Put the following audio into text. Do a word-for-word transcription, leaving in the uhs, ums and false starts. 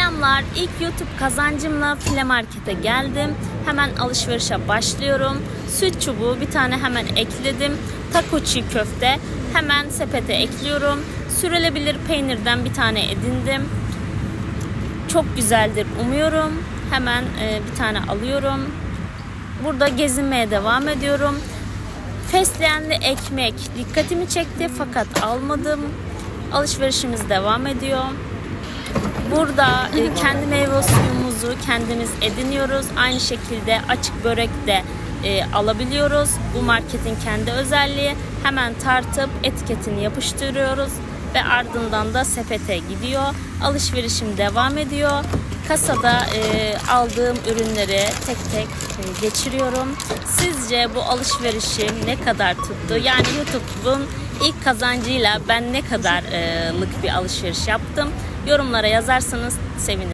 Selamlar. İlk YouTube kazancımla file markete geldim. Hemen alışverişe başlıyorum. Süt çubuğu bir tane hemen ekledim. Taco çiğ köfte hemen sepete ekliyorum. Sürülebilir peynirden bir tane edindim. Çok güzeldir umuyorum. Hemen bir tane alıyorum. Burada gezinmeye devam ediyorum. Fesleğenli ekmek dikkatimi çekti fakat almadım. Alışverişimiz devam ediyor. Burada kendi meyve suyumuzu kendimiz ediniyoruz. Aynı şekilde açık börek de e, alabiliyoruz. Bu marketin kendi özelliği. Hemen tartıp etiketini yapıştırıyoruz ve ardından da sepete gidiyor. Alışverişim devam ediyor. Kasada e, aldığım ürünleri tek tek e, geçiriyorum. Sizce bu alışverişim ne kadar tuttu? Yani YouTube'un ilk kazancıyla ben ne kadarlık bir alışveriş yaptım? Yorumlara yazarsanız sevinirim.